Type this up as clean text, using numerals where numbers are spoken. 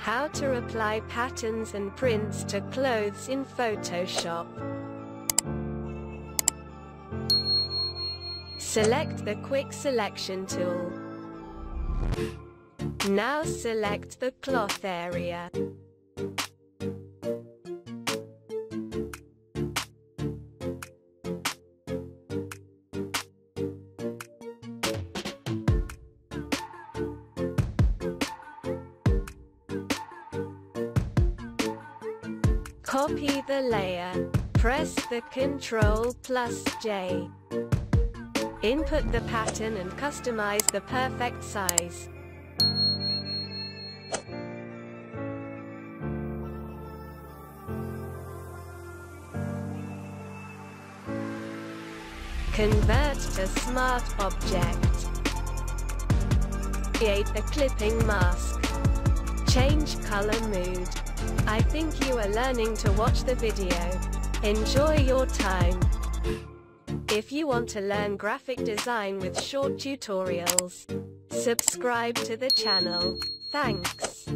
How to apply patterns and prints to clothes in Photoshop. Select the Quick Selection tool. Now select the cloth area. Copy the layer. Press the Ctrl+J. Input the pattern and customize the perfect size. Convert to Smart Object. Create a clipping mask. Change color mood. I think you are learning to watch the video. Enjoy your time. If you want to learn graphic design with short tutorials, subscribe to the channel. Thanks.